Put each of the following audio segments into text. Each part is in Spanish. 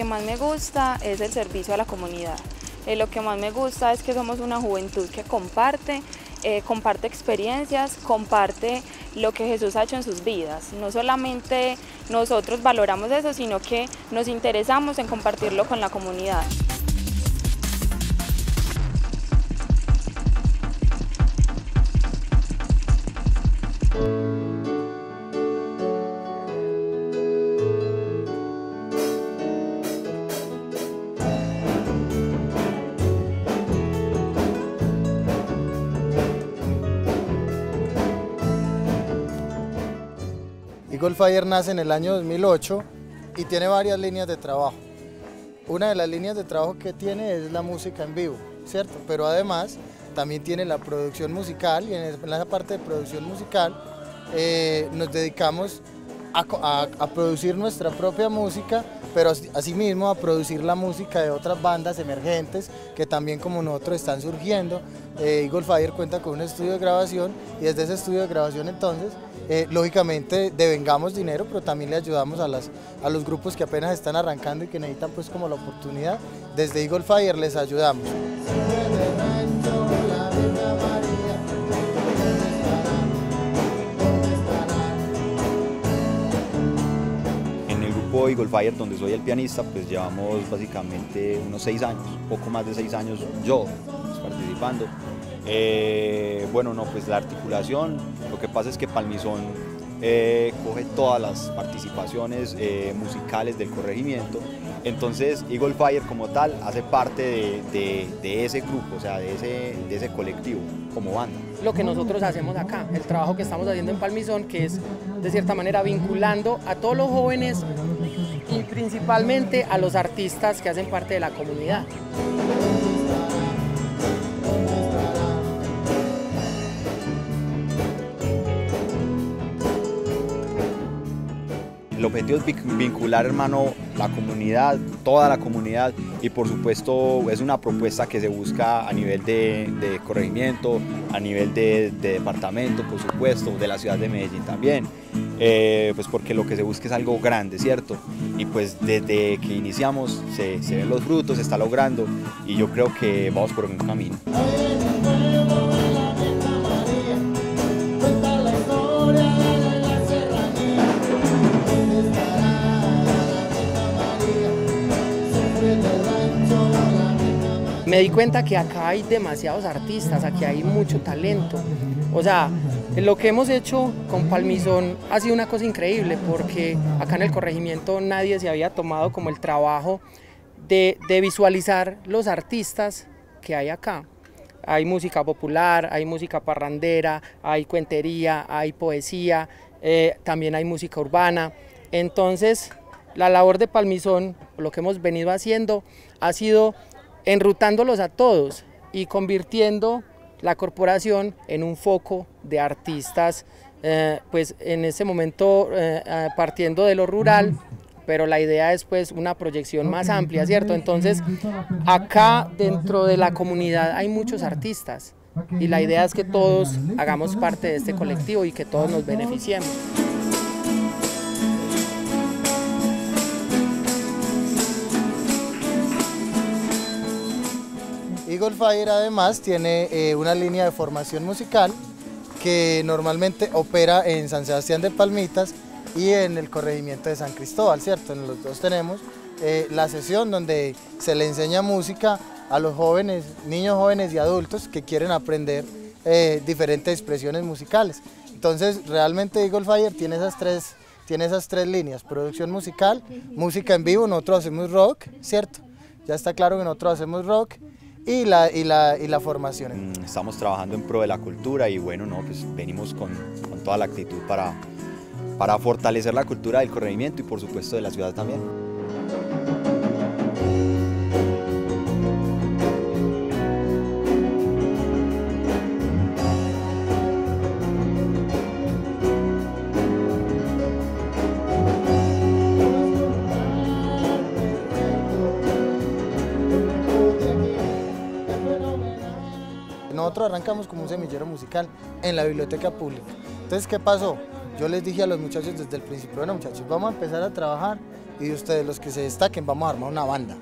que más me gusta es el servicio a la comunidad. Lo que más me gusta es que somos una juventud que comparte, comparte experiencias, comparte lo que Jesús ha hecho en sus vidas. No solamente nosotros valoramos eso, sino que nos interesamos en compartirlo con la comunidad. Eagle Fire nace en el año 2008 y tiene varias líneas de trabajo. Una de las líneas de trabajo que tiene es la música en vivo, ¿cierto? Pero además también tiene la producción musical, y en la parte de producción musical nos dedicamos a producir nuestra propia música, pero asimismo a producir la música de otras bandas emergentes que también como nosotros están surgiendo. Eagle Fire cuenta con un estudio de grabación y desde ese estudio de grabación entonces lógicamente devengamos dinero, pero también le ayudamos a los grupos que apenas están arrancando y que necesitan pues como la oportunidad. Desde Eagle Fire les ayudamos. Eagle Fire, donde soy el pianista, pues llevamos básicamente unos 6 años, poco más de 6 años yo participando. Bueno, no, pues la articulación, lo que pasa es que Palmizón coge todas las participaciones musicales del corregimiento, entonces Eagle Fire como tal hace parte de ese grupo, o sea, de ese colectivo como banda. Lo que nosotros hacemos acá, el trabajo que estamos haciendo en Palmizón, que es de cierta manera vinculando a todos los jóvenes y principalmente a los artistas que hacen parte de la comunidad. El objetivo es vincular, hermano, la comunidad, toda la comunidad, y por supuesto es una propuesta que se busca a nivel de corregimiento, a nivel de departamento, por supuesto, de la ciudad de Medellín también, pues porque lo que se busca es algo grande, ¿cierto? Y pues desde que iniciamos se ven los frutos, se está logrando y yo creo que vamos por un buen camino. Me di cuenta que acá hay demasiados artistas, aquí hay mucho talento. O sea, lo que hemos hecho con Palmizón ha sido una cosa increíble, porque acá en el corregimiento nadie se había tomado como el trabajo de visualizar los artistas que hay acá. Hay música popular, hay música parrandera, hay cuentería, hay poesía, también hay música urbana. Entonces, la labor de Palmizón, lo que hemos venido haciendo, ha sido enrutándolos a todos y convirtiendo la corporación en un foco de artistas, pues en ese momento partiendo de lo rural, pero la idea es pues una proyección más amplia, ¿cierto? Entonces acá dentro de la comunidad hay muchos artistas y la idea es que todos hagamos parte de este colectivo y que todos nos beneficiemos. Eagle Fire además tiene una línea de formación musical que normalmente opera en San Sebastián de Palmitas y en el corregimiento de San Cristóbal, ¿cierto? En los dos tenemos la sesión donde se le enseña música a los jóvenes, niños, jóvenes y adultos que quieren aprender diferentes expresiones musicales. Entonces realmente Eagle Fire tiene esas tres líneas: producción musical, música en vivo, nosotros hacemos rock, ¿cierto? Ya está claro que nosotros hacemos rock. Y la formación. Estamos trabajando en pro de la cultura y bueno, no, pues venimos con toda la actitud para fortalecer la cultura del corregimiento y por supuesto de la ciudad también. Nosotros arrancamos como un semillero musical en la biblioteca pública. Entonces, ¿qué pasó? Yo les dije a los muchachos desde el principio, bueno muchachos, vamos a empezar a trabajar y ustedes los que se destaquen vamos a armar una banda.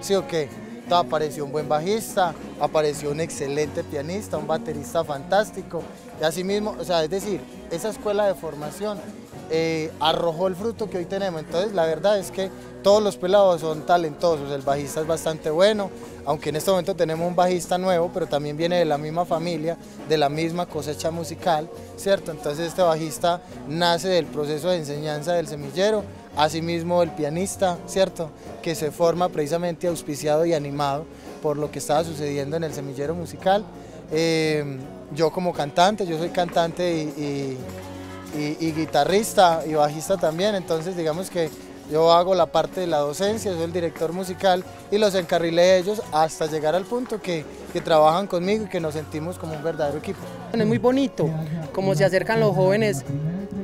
¿Sí o qué? Entonces apareció un buen bajista, apareció un excelente pianista, un baterista fantástico, y así mismo, o sea, es decir, esa escuela de formación arrojó el fruto que hoy tenemos. Entonces la verdad es que todos los pelados son talentosos, el bajista es bastante bueno, aunque en este momento tenemos un bajista nuevo, pero también viene de la misma familia, de la misma cosecha musical, ¿cierto? Entonces este bajista nace del proceso de enseñanza del semillero, asimismo el pianista, ¿cierto?, que se forma precisamente auspiciado y animado por lo que estaba sucediendo en el semillero musical. Yo como cantante, yo soy cantante y guitarrista y bajista también, entonces digamos que yo hago la parte de la docencia, soy el director musical y los encarrilé ellos hasta llegar al punto que trabajan conmigo y que nos sentimos como un verdadero equipo. Bueno, es muy bonito como se acercan los jóvenes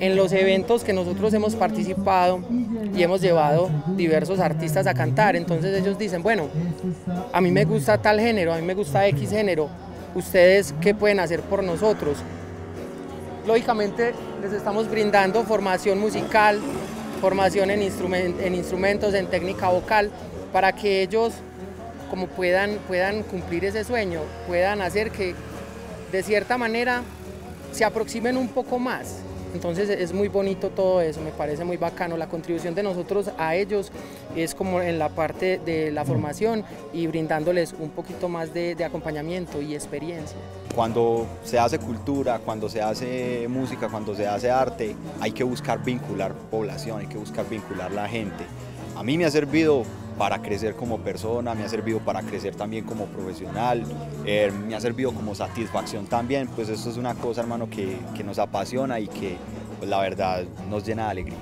en los eventos que nosotros hemos participado y hemos llevado diversos artistas a cantar. Entonces ellos dicen, bueno, a mí me gusta tal género, a mí me gusta X género, ¿ustedes qué pueden hacer por nosotros? Lógicamente les estamos brindando formación musical, formación en instrumentos, en técnica vocal, para que ellos como puedan cumplir ese sueño, puedan hacer que de cierta manera se aproximen un poco más. Entonces es muy bonito todo eso, me parece muy bacano. La contribución de nosotros a ellos es como en la parte de la formación y brindándoles un poquito más de acompañamiento y experiencia. Cuando se hace cultura, cuando se hace música, cuando se hace arte, hay que buscar vincular población, hay que buscar vincular la gente. A mí me ha servido para crecer como persona, me ha servido para crecer también como profesional, me ha servido como satisfacción también, pues esto es una cosa, hermano, que nos apasiona y que, pues, la verdad, nos llena de alegría.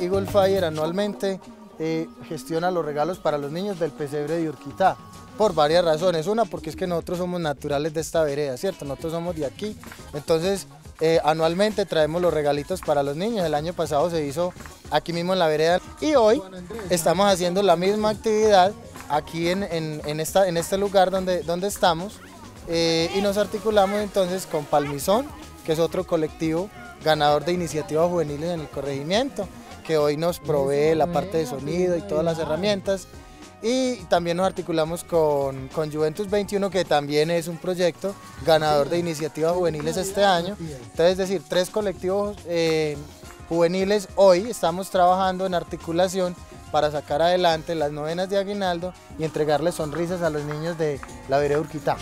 Eagle Fire anualmente gestiona los regalos para los niños del Pesebre de Urquitá, por varias razones. Una, porque es que nosotros somos naturales de esta vereda, ¿cierto? Nosotros somos de aquí, entonces anualmente traemos los regalitos para los niños. El año pasado se hizo aquí mismo en la vereda y hoy estamos haciendo la misma actividad aquí en este lugar donde estamos, y nos articulamos entonces con Palmizón, que es otro colectivo ganador de iniciativas juveniles en el corregimiento, que hoy nos provee la parte de sonido y todas las herramientas. Y también nos articulamos con Juventus 21, que también es un proyecto ganador de iniciativas juveniles este año. Entonces, es decir, tres colectivos juveniles hoy estamos trabajando en articulación para sacar adelante las novenas de aguinaldo y entregarles sonrisas a los niños de la vereda Urquitá.